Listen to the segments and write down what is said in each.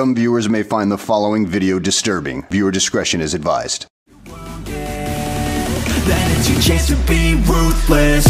Some viewers may find the following video disturbing. Viewer discretion is advised. Then it's your chance to be ruthless.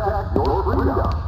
protect your freedom.